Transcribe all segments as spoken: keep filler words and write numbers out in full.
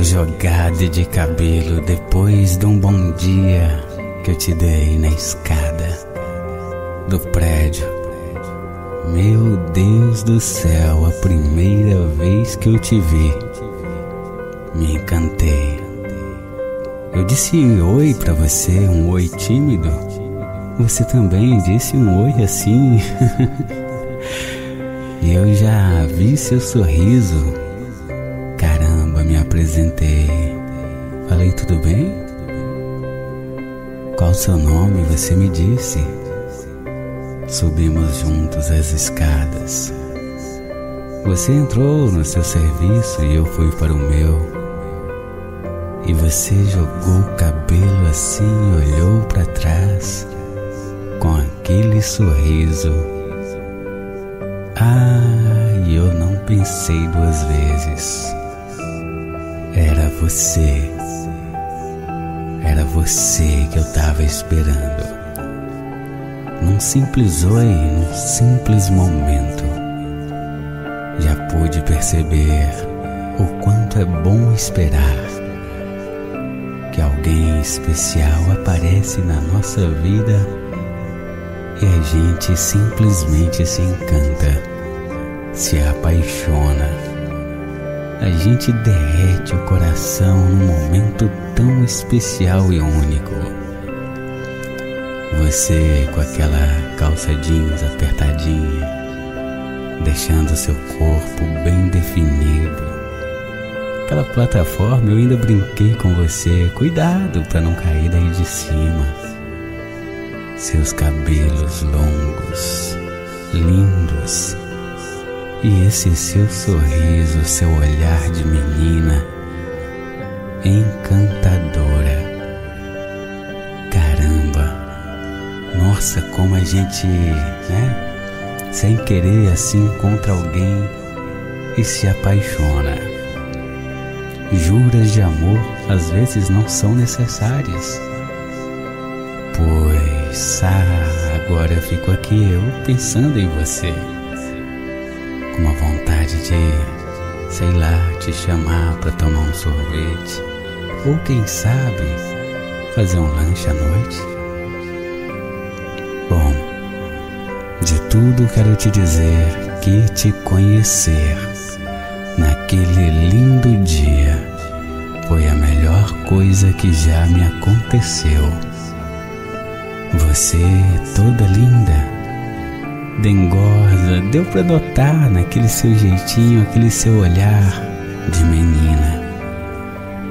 uma jogada de cabelo depois de um bom dia que eu te dei na escada do prédio. Meu Deus do céu, a primeira vez que eu te vi, me encantei. Eu disse oi pra você, um oi tímido. Você também disse um oi assim. E eu já vi seu sorriso. Caramba, me apresentei. Falei, tudo bem? Qual o seu nome? Você me disse. Subimos juntos as escadas. Você entrou no seu serviço e eu fui para o meu. E você jogou o cabelo assim e olhou para trás com aquele sorriso. Ah, e eu não pensei duas vezes. Era você. Era você que eu tava esperando. Num simples oi, num simples momento. Já pude perceber o quanto é bom esperar que alguém especial aparece na nossa vida e a gente simplesmente se encanta, se apaixona. A gente derrete o coração num momento tão especial e único. Você com aquela calça jeans apertadinha, deixando seu corpo bem definido. Aquela plataforma, eu ainda brinquei com você, cuidado para não cair daí de cima. Seus cabelos longos, lindos, e esse seu sorriso, seu olhar de menina encantadora. Caramba, nossa, como a gente, né, sem querer assim encontra alguém e se apaixona. Juras de amor às vezes não são necessárias. Pois, ah, agora fico aqui eu pensando em você, com uma vontade de, sei lá, te chamar pra tomar um sorvete, ou quem sabe, fazer um lanche à noite. Bom, de tudo quero te dizer que te conhecer naquele lindo dia foi a melhor coisa que já me aconteceu. Você toda linda, dengosa, deu pra notar naquele seu jeitinho, aquele seu olhar de menina.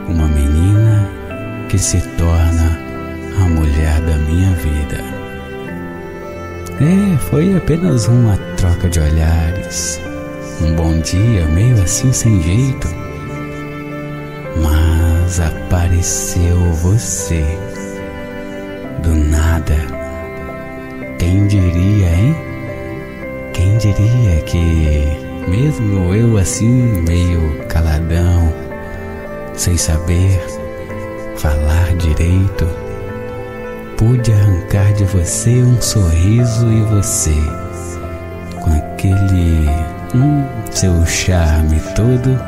Uma menina que se torna a mulher da minha vida. É, foi apenas uma troca de olhares. Um bom dia, meio assim sem jeito. Mas apareceu você. Do nada. Quem diria, hein? Quem diria que, mesmo eu assim, meio caladão, sem saber falar direito, pude arrancar de você um sorriso e você, com aquele... Hum, seu charme todo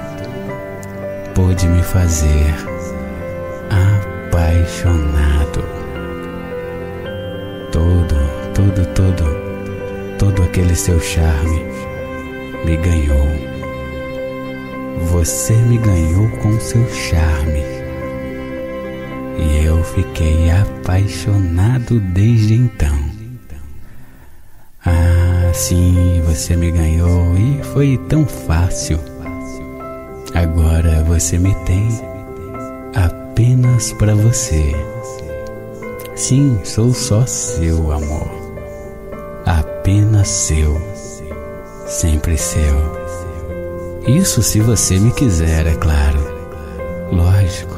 pôde me fazer apaixonado. Todo, todo, todo, todo aquele seu charme me ganhou. Você me ganhou com seu charme. E eu fiquei apaixonado desde então. Sim, você me ganhou e foi tão fácil. Agora você me tem apenas pra você. Sim, sou só seu, amor. Apenas seu. Sempre seu. Isso se você me quiser, é claro. Lógico.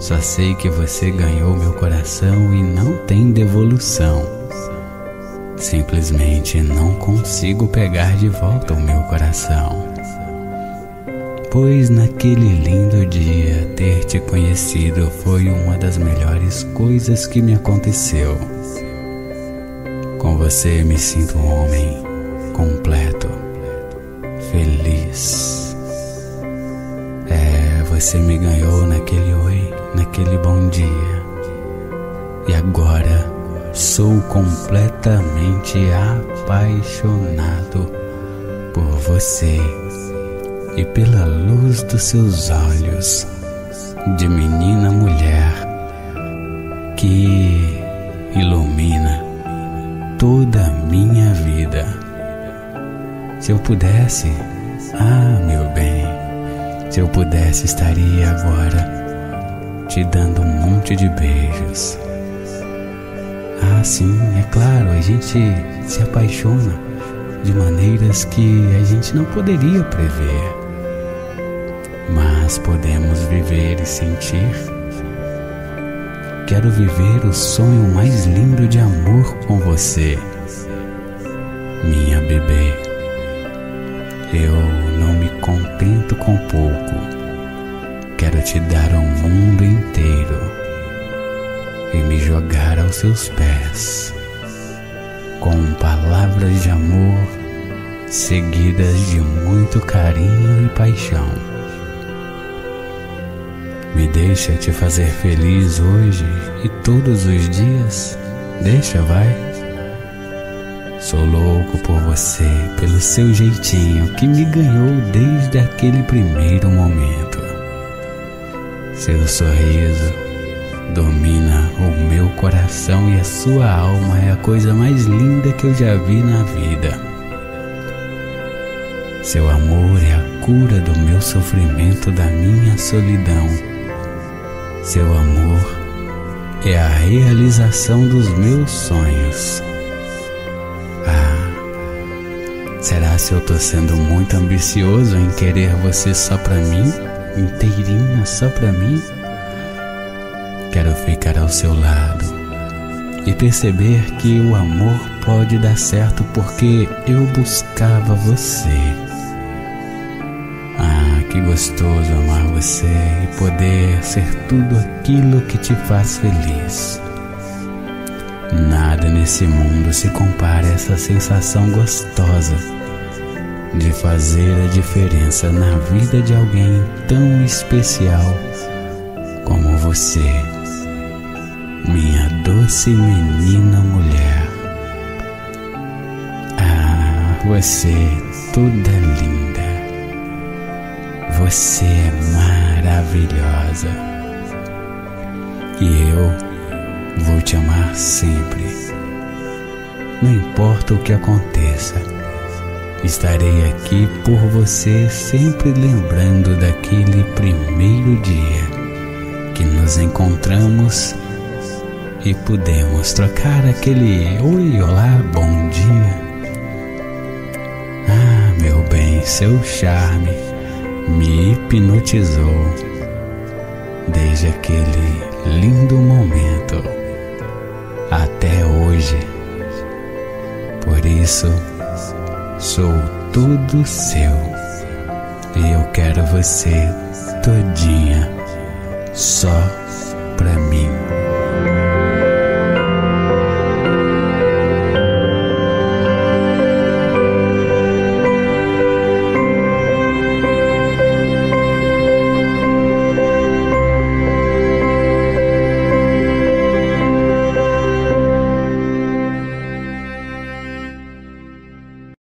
Só sei que você ganhou meu coração e não tem devolução. Simplesmente não consigo pegar de volta o meu coração. Pois naquele lindo dia ter te conhecido foi uma das melhores coisas que me aconteceu. Com você me sinto um homem completo, feliz. É, Você me ganhou naquele oi, naquele bom dia. E agora sou completamente apaixonado por você e pela luz dos seus olhos de menina mulher que ilumina toda a minha vida. Se eu pudesse, ah, meu bem, se eu pudesse, estaria agora te dando um monte de beijos. Ah, sim, é claro, a gente se apaixona de maneiras que a gente não poderia prever, mas podemos viver e sentir. Quero viver o sonho mais lindo de amor com você, minha bebê. Eu não me contento com pouco, quero te dar o mundo inteiro e me jogar aos seus pés, com palavras de amor seguidas de muito carinho e paixão. Me deixa te fazer feliz hoje e todos os dias, deixa, vai. Sou louco por você, pelo seu jeitinho que me ganhou desde aquele primeiro momento. Seu sorriso domina o meu coração e a sua alma é a coisa mais linda que eu já vi na vida. Seu amor é a cura do meu sofrimento, da minha solidão. Seu amor é a realização dos meus sonhos. Será se eu tô sendo muito ambicioso em querer você só pra mim, inteirinha só pra mim? Quero ficar ao seu lado e perceber que o amor pode dar certo porque eu buscava você. Ah, que gostoso amar você e poder ser tudo aquilo que te faz feliz. Nada nesse mundo se compara a essa sensação gostosa de fazer a diferença na vida de alguém tão especial como você, minha doce menina mulher. Ah, você toda linda, você é maravilhosa e eu vou te amar sempre. Não importa o que aconteça, estarei aqui por você, sempre lembrando daquele primeiro dia que nos encontramos e pudemos trocar aquele oi, olá, bom dia. Ah, meu bem, seu charme me hipnotizou desde aquele lindo momento até hoje. Por isso sou todo seu e eu quero você todinha só pra mim.